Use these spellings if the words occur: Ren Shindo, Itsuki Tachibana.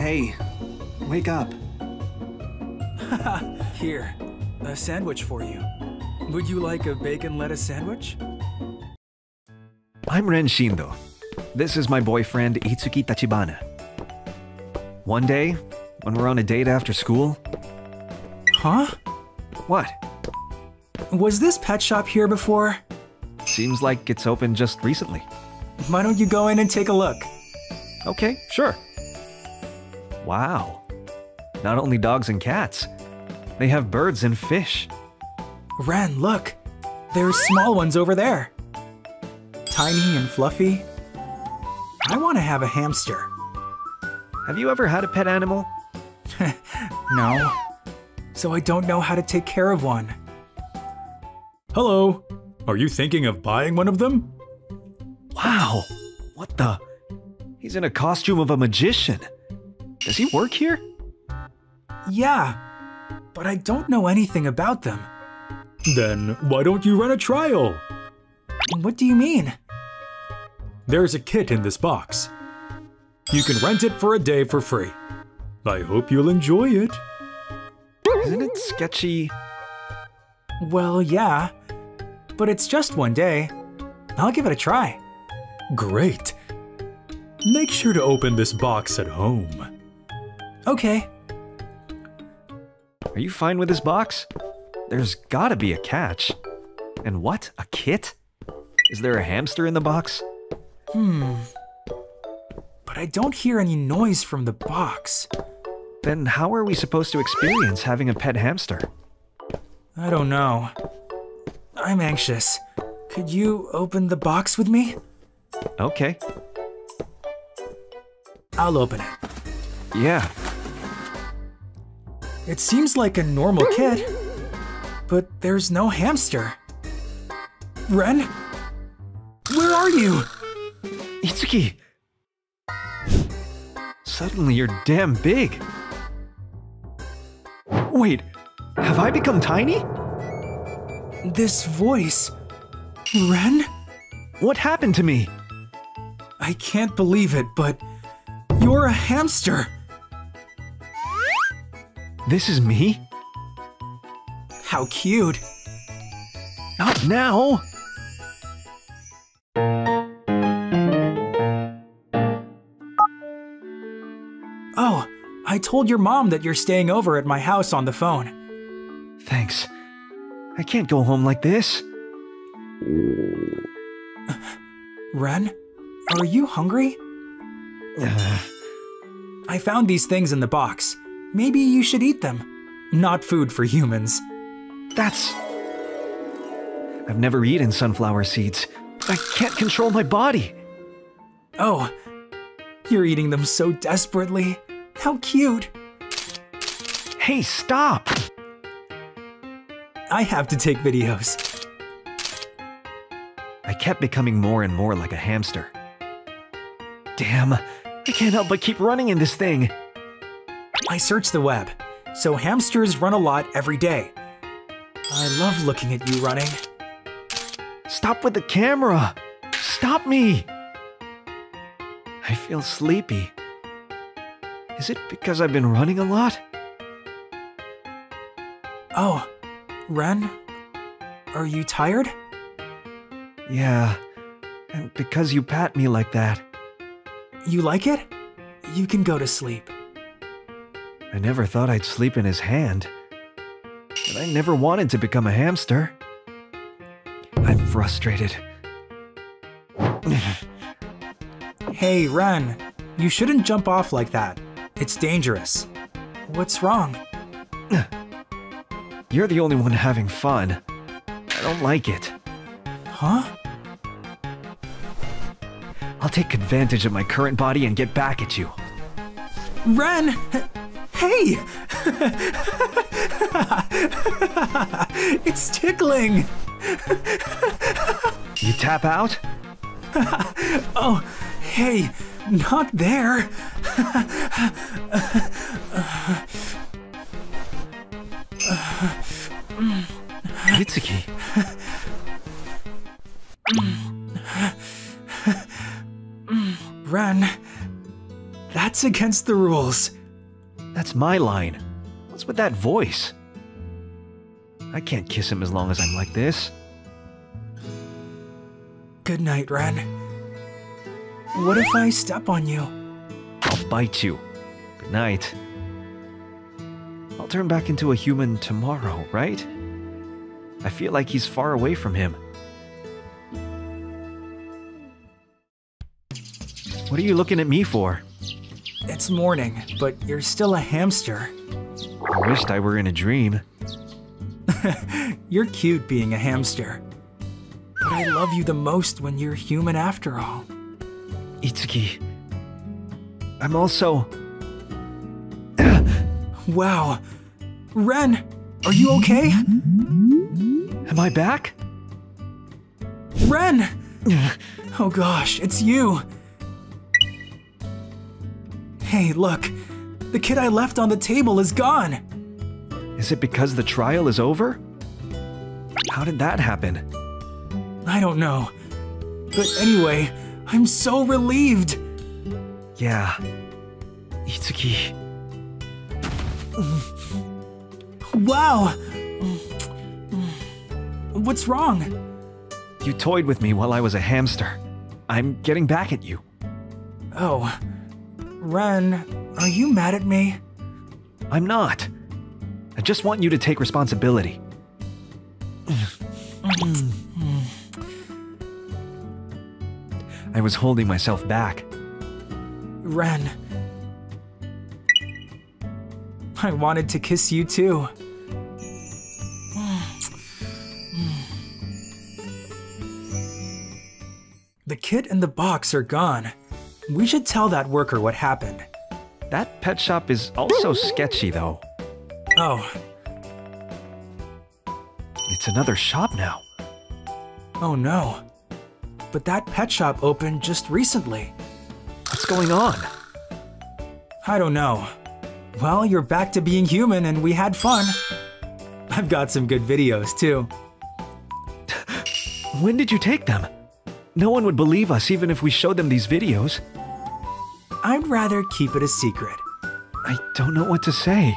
Hey, wake up. Here, a sandwich for you. Would you like a bacon lettuce sandwich? I'm Ren Shindo. This is my boyfriend, Itsuki Tachibana. One day, when we're on a date after school... Huh? What? Was this pet shop here before? Seems like it's opened just recently. Why don't you go in and take a look? Okay, sure. Wow. Not only dogs and cats, they have birds and fish. Ren, look. There's small ones over there. Tiny and fluffy. I want to have a hamster. Have you ever had a pet animal? No. So I don't know how to take care of one. Hello. Are you thinking of buying one of them? Wow. What the? He's in a costume of a magician. Does he work here? Yeah, but I don't know anything about them. Then why don't you run a trial? What do you mean? There's a kit in this box. You can rent it for a day for free. I hope you'll enjoy it. Isn't it sketchy? Well, yeah, but it's just one day. I'll give it a try. Great. Make sure to open this box at home. Okay. Are you fine with this box? There's gotta be a catch. And what? A kit? Is there a hamster in the box? But I don't hear any noise from the box. Then how are we supposed to experience having a pet hamster? I don't know. I'm anxious. Could you open the box with me? Okay. I'll open it. Yeah. It seems like a normal kit, but there's no hamster. Ren? Where are you? Itsuki! Suddenly you're damn big. Wait, have I become tiny? This voice... Ren? What happened to me? I can't believe it, but... You're a hamster! This is me? How cute! Not now! Oh, I told your mom that you're staying over at my house on the phone. Thanks. I can't go home like this. Ren, are you hungry? I found these things in the box. Maybe you should eat them. Not food for humans. I've never eaten sunflower seeds. I can't control my body. Oh, you're eating them so desperately. How cute. Hey, stop! I have to take videos. I kept becoming more and more like a hamster. Damn. I can't help but keep running in this thing. I searched the web, so hamsters run a lot every day. I love looking at you running. Stop with the camera! Stop me! I feel sleepy. Is it because I've been running a lot? Oh, Ren? Are you tired? Yeah, and because you pat me like that. You like it? You can go to sleep. I never thought I'd sleep in his hand. And I never wanted to become a hamster. I'm frustrated. Hey, Ren. You shouldn't jump off like that. It's dangerous. What's wrong? You're the only one having fun. I don't like it. Huh? I'll take advantage of my current body and get back at you. Ren! Hey! It's tickling! You tap out? Oh, hey, not there! Itsuki. Ren, That's against the rules. That's my line. What's with that voice? I can't kiss him as long as I'm like this. Good night, Ren. What if I step on you? I'll bite you. Good night. I'll turn back into a human tomorrow, right? I feel like he's far away from him. What are you looking at me for? It's morning, but you're still a hamster. I wished I were in a dream. You're cute being a hamster. But I love you the most when you're human after all. Itsuki... I'm also... Wow. Ren, are you okay? Am I back? Ren! Oh gosh, it's you! Hey, look. The kid I left on the table is gone! Is it because the trial is over? How did that happen? I don't know. But anyway, I'm so relieved! Yeah. Itsuki... Wow! What's wrong? You toyed with me while I was a hamster. I'm getting back at you. Oh. Ren, are you mad at me? I'm not. I just want you to take responsibility. I was holding myself back. Ren... I wanted to kiss you too. The kid and the box are gone. We should tell that worker what happened. That pet shop is also sketchy though. Oh. It's another shop now. Oh no. But that pet shop opened just recently. What's going on? I don't know. Well, you're back to being human and we had fun. I've got some good videos, too. When did you take them? No one would believe us even if we showed them these videos. I'd rather keep it a secret. I don't know what to say.